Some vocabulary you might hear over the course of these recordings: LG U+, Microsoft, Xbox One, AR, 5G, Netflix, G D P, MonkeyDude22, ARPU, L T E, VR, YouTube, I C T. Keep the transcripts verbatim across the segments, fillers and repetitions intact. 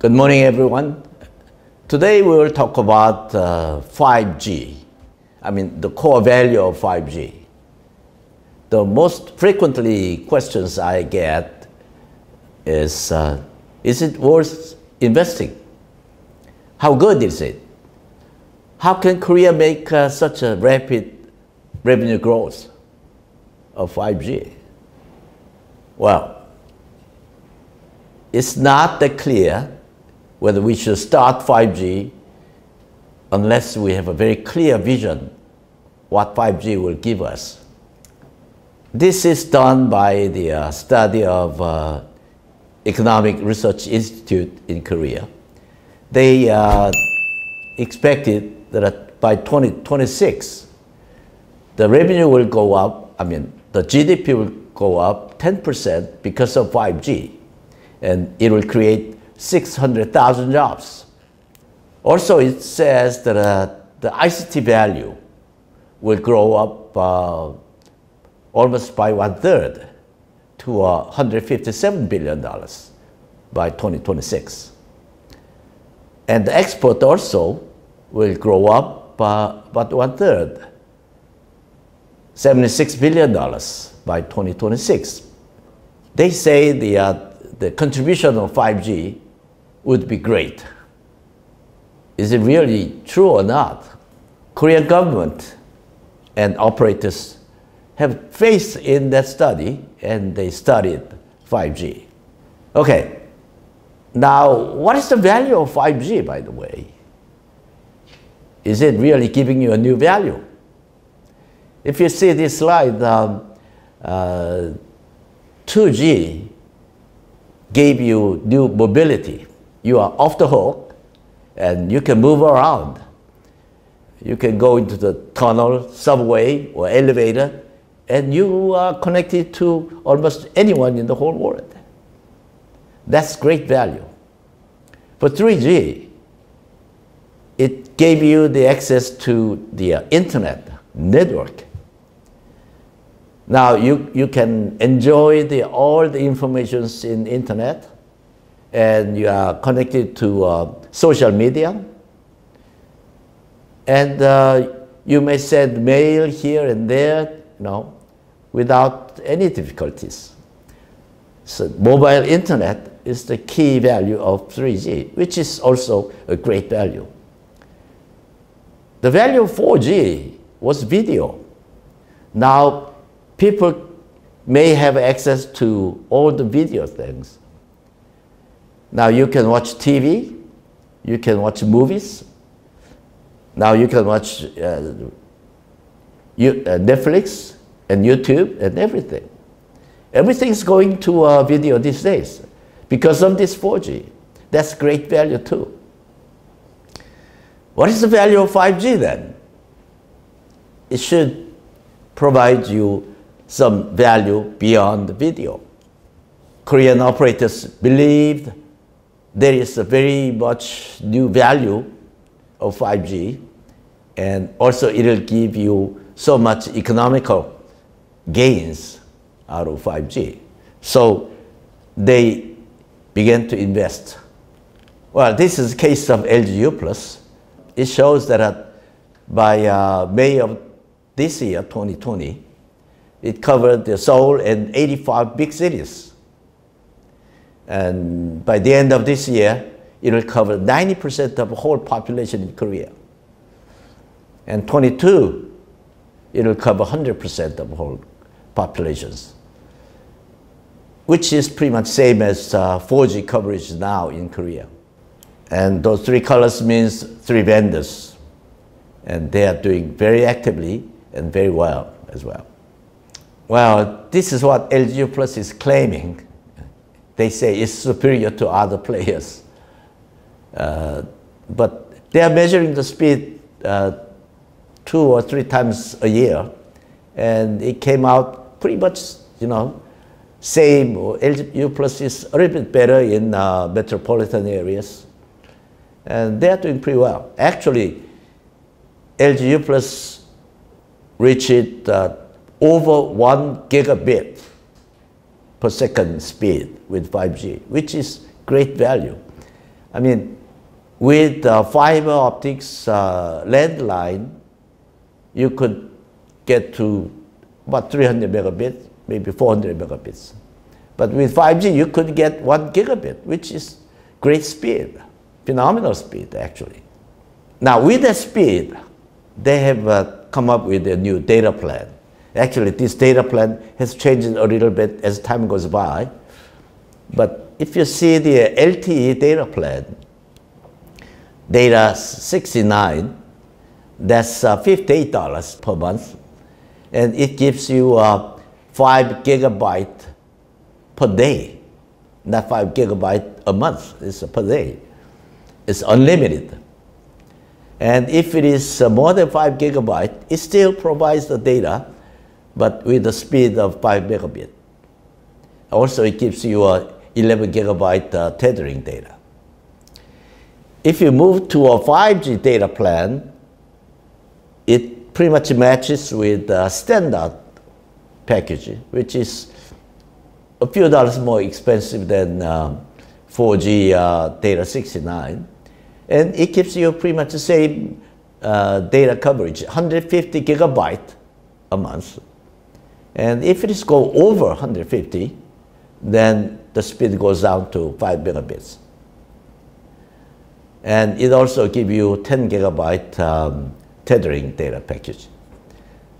Good morning, everyone. Today we will talk about uh, five G. I mean, the core value of five G. The most frequently questions I get is, uh, is it worth investing? How good is it? How can Korea make uh, such a rapid revenue growth of five G? Well, it's not that clear whether we should start five G unless we have a very clear vision what five G will give us. This is done by the uh, study of uh, Economic Research Institute in Korea. They uh, expected that by twenty twenty-six, the revenue will go up, I mean, the G D P will go up ten percent because of five G, and it will create six hundred thousand jobs. Also, it says that uh, the I C T value will grow up uh, almost by one-third to uh, one hundred fifty-seven billion dollars by twenty twenty-six. And the export also will grow up uh, about one-third, seventy-six billion dollars by twenty twenty-six. They say the, uh, the contribution of five G would be great. Is it really true or not? Korean government and operators have faith in that study, and they studied five G. Okay, now what is the value of five G, by the way? Is it really giving you a new value? If you see this slide, um, uh, two G gave you new mobility. You are off the hook, and you can move around. You can go into the tunnel, subway, or elevator, and you are connected to almost anyone in the whole world. That's great value. For three G, it gave you the access to the uh, internet network. Now you, you can enjoy the, all the informations in the internet, and you are connected to uh, social media, and uh, you may send mail here and there, you know, without any difficulties. So mobile internet is the key value of three G, which is also a great value. The value of four G was video. Now people may have access to all the video things. Now you can watch T V, you can watch movies, now you can watch uh, you, uh, Netflix and YouTube and everything. Everything is going to uh, video these days because of this four G. That's great value too. What is the value of five G then? It should provide you some value beyond the video. Korean operators believed there is a very much new value of five G, and also it will give you so much economical gains out of five G. So they began to invest. Well, this is the case of L G U plus. It shows that by uh, May of this year, twenty twenty, it covered the Seoul and eighty-five big cities. And by the end of this year, it will cover ninety percent of the whole population in Korea. And twenty-two, it will cover one hundred percent of the whole populations, which is pretty much same as uh, four G coverage now in Korea. And those three colors means three vendors. And they are doing very actively and very well as well. Well, this is what L G U plus is claiming. They say it's superior to other players. Uh, but they are measuring the speed uh, two or three times a year, and it came out pretty much, you know, same. L G U plus is a little bit better in uh, metropolitan areas, and they are doing pretty well. Actually, L G U plus reached uh, over one gigabit per second speed with five G, which is great value. I mean, with uh, fiber optics uh, landline, you could get to about three hundred megabits, maybe four hundred megabits. But with five G, you could get one gigabit, which is great speed, phenomenal speed, actually. Now, with that speed, they have uh, come up with a new data plan. Actually, this data plan has changed a little bit as time goes by. But if you see the L T E data plan, data sixty-nine, that's uh, fifty-eight dollars per month. And it gives you uh, five gigabyte per day, not five gigabyte a month, it's per day. It's unlimited. And if it is uh, more than five gigabyte, it still provides the data, but with the speed of five megabit. Also, it gives you uh, eleven gigabyte uh, tethering data. If you move to a five G data plan, it pretty much matches with uh, standard package, which is a few dollars more expensive than uh, four G uh, data sixty-nine. And it gives you pretty much the same uh, data coverage, one hundred fifty gigabyte a month. And if it is go over one hundred fifty, then the speed goes down to five megabits. And it also gives you ten gigabyte um, tethering data package.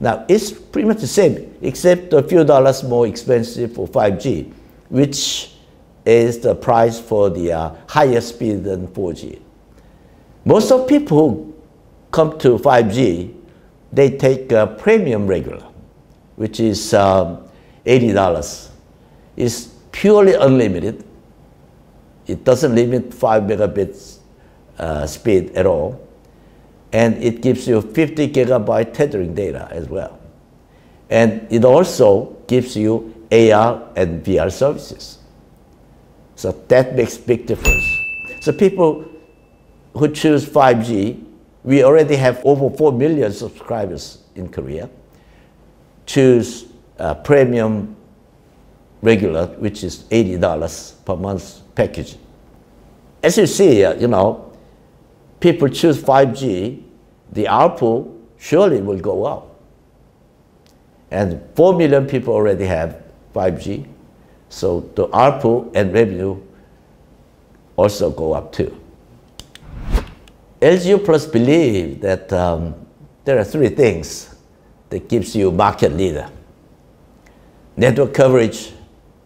Now, it's pretty much the same, except a few dollars more expensive for five G, which is the price for the uh, higher speed than four G. Most of people who come to five G, they take a premium regular, which is um, eighty dollars. It's purely unlimited. It doesn't limit five megabits uh, speed at all. And it gives you fifty gigabyte tethering data as well. And it also gives you A R and V R services. So that makes a big difference. So people who choose five G, we already have over four million subscribers in Korea, choose uh, premium regular, which is eighty dollars per month package. As you see, uh, you know, people choose five G, the A R P U surely will go up. And four million people already have five G, so the A R P U and revenue also go up too. L G U+ believe that um, there are three things that gives you market leader: network coverage,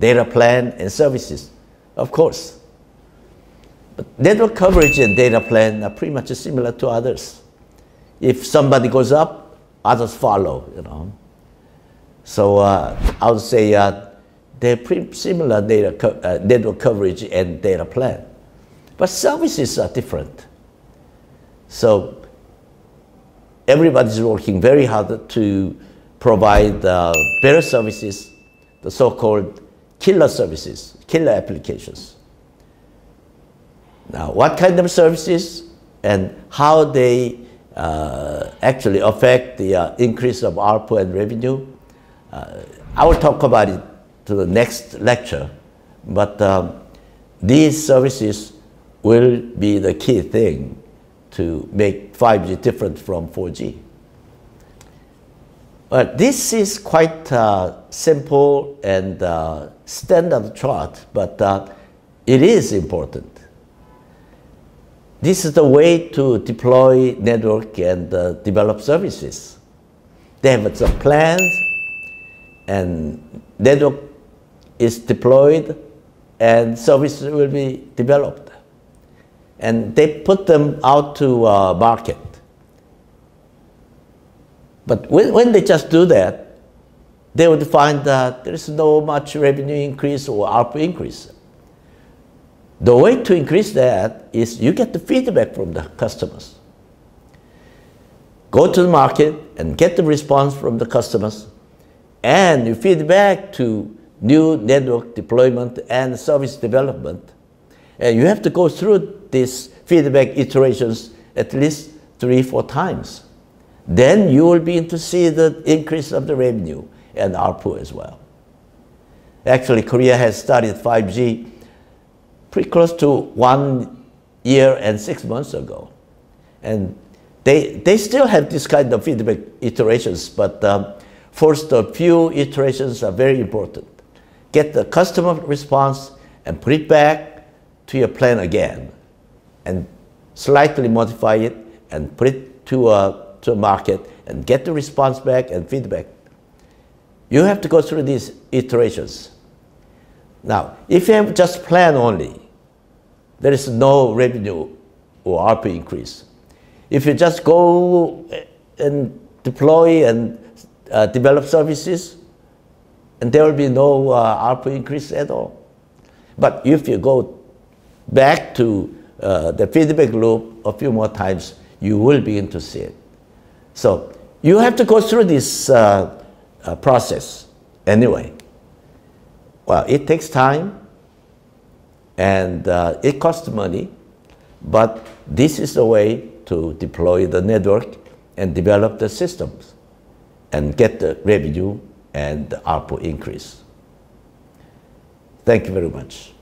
data plan, and services, of course. Network coverage and data plan are pretty much similar to others. If somebody goes up, others follow, you know. So uh, I would say uh, they're pretty similar data co uh, network coverage and data plan. But services are different. So everybody's working very hard to provide uh, better services, the so-called killer services, killer applications. Now, what kind of services and how they uh, actually affect the uh, increase of A R P U and revenue, uh, I will talk about it to the next lecture. But um, these services will be the key thing to make five G different from four G. But this is quite uh, simple and uh, standard chart, but uh, it is important. This is the way to deploy network and uh, develop services. They have some plans, and network is deployed, and services will be developed. And they put them out to uh, market. But when, when they just do that, they would find that there is no much revenue increase or A R P U increase. The way to increase that is you get the feedback from the customers. Go to the market and get the response from the customers, and you feed back to new network deployment and service development. And you have to go through these feedback iterations at least three, four times. Then you will begin to see the increase of the revenue and A R P U as well. Actually, Korea has started five G pretty close to one year and six months ago. And they, they still have this kind of feedback iterations, but um, first a few iterations are very important. Get the customer response and put it back to your plan again, and slightly modify it and put it to a, to a market and get the response back and feedback. You have to go through these iterations. Now, if you have just plan only, there is no revenue or A R P U increase. If you just go and deploy and uh, develop services, and there will be no uh, A R P U increase at all. But if you go back to uh, the feedback loop a few more times, you will begin to see it. So you have to go through this uh, uh, process anyway. Well, it takes time, and uh, it costs money, but this is the way to deploy the network and develop the systems and get the revenue and the A R P U increase. Thank you very much.